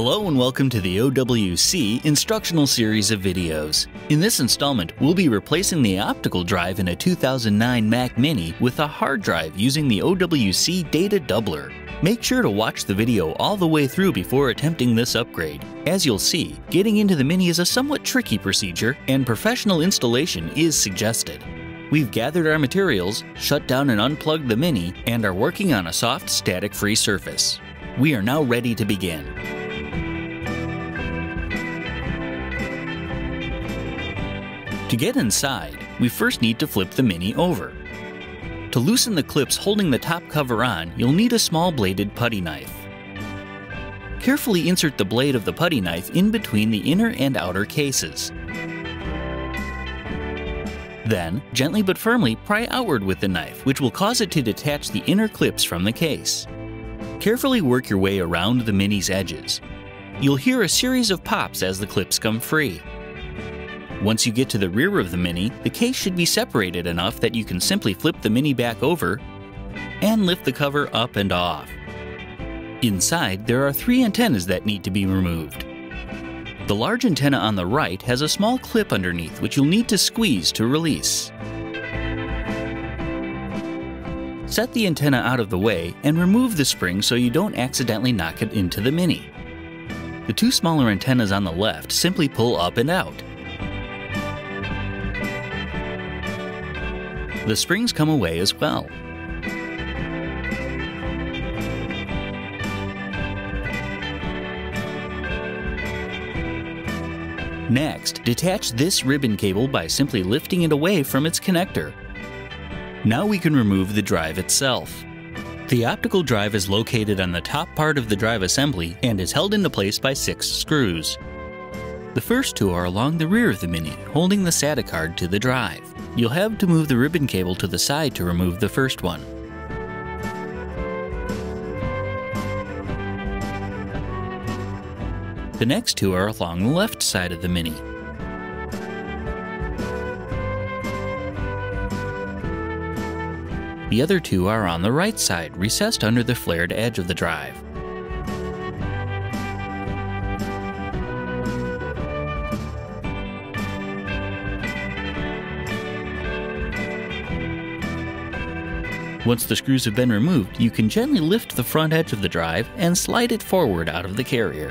Hello and welcome to the OWC instructional series of videos. In this installment, we'll be replacing the optical drive in a 2009 Mac mini with a hard drive using the OWC Data Doubler. Make sure to watch the video all the way through before attempting this upgrade. As you'll see, getting into the mini is a somewhat tricky procedure and professional installation is suggested. We've gathered our materials, shut down and unplugged the mini, and are working on a soft, static-free surface. We are now ready to begin. To get inside, we first need to flip the mini over. To loosen the clips holding the top cover on, you'll need a small bladed putty knife. Carefully insert the blade of the putty knife in between the inner and outer cases. Then, gently but firmly pry outward with the knife, which will cause it to detach the inner clips from the case. Carefully work your way around the mini's edges. You'll hear a series of pops as the clips come free. Once you get to the rear of the mini, the case should be separated enough that you can simply flip the mini back over and lift the cover up and off. Inside, there are three antennas that need to be removed. The large antenna on the right has a small clip underneath which you'll need to squeeze to release. Set the antenna out of the way and remove the spring so you don't accidentally knock it into the mini. The two smaller antennas on the left simply pull up and out. The springs come away as well. Next, detach this ribbon cable by simply lifting it away from its connector. Now we can remove the drive itself. The optical drive is located on the top part of the drive assembly and is held into place by 6 screws. The first two are along the rear of the mini, holding the SATA card to the drive. You'll have to move the ribbon cable to the side to remove the first one. The next two are along the left side of the mini. The other two are on the right side, recessed under the flared edge of the drive. Once the screws have been removed, you can gently lift the front edge of the drive and slide it forward out of the carrier.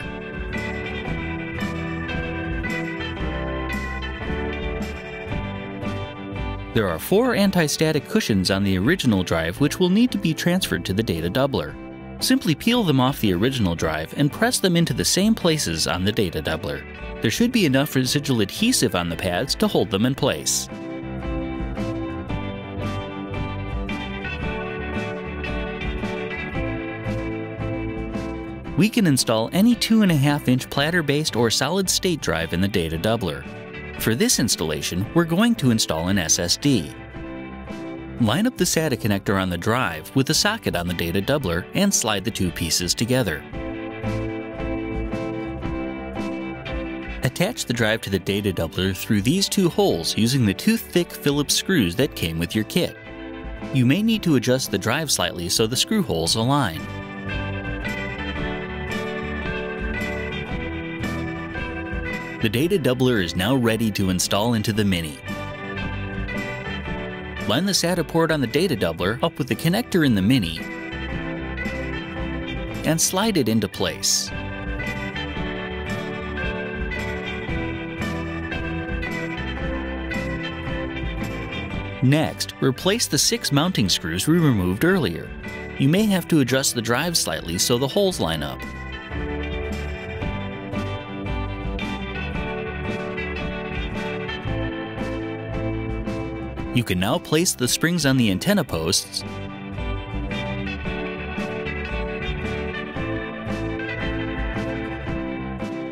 There are 4 anti-static cushions on the original drive which will need to be transferred to the data doubler. Simply peel them off the original drive and press them into the same places on the data doubler. There should be enough residual adhesive on the pads to hold them in place. We can install any 2.5-inch platter-based or solid-state drive in the data doubler. For this installation, we're going to install an SSD. Line up the SATA connector on the drive with the socket on the data doubler and slide the two pieces together. Attach the drive to the data doubler through these two holes using the 2 thick Phillips screws that came with your kit. You may need to adjust the drive slightly so the screw holes align. The data doubler is now ready to install into the mini. Line the SATA port on the data doubler up with the connector in the mini and slide it into place. Next, replace the 6 mounting screws we removed earlier. You may have to adjust the drive slightly so the holes line up. You can now place the springs on the antenna posts .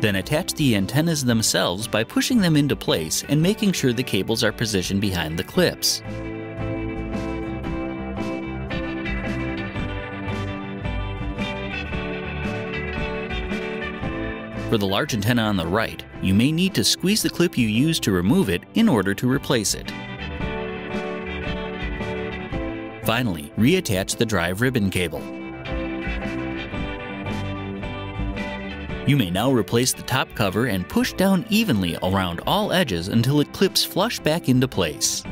Then attach the antennas themselves by pushing them into place and making sure the cables are positioned behind the clips. For the large antenna on the right, you may need to squeeze the clip you used to remove it in order to replace it. Finally, reattach the drive ribbon cable. You may now replace the top cover and push down evenly around all edges until it clips flush back into place.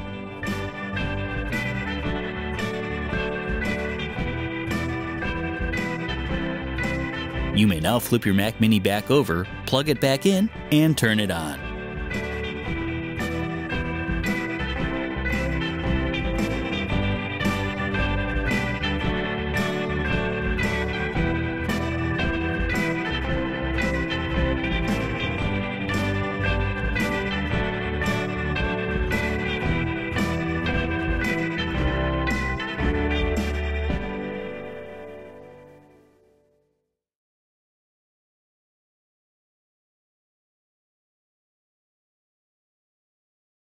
You may now flip your Mac mini back over, plug it back in, and turn it on.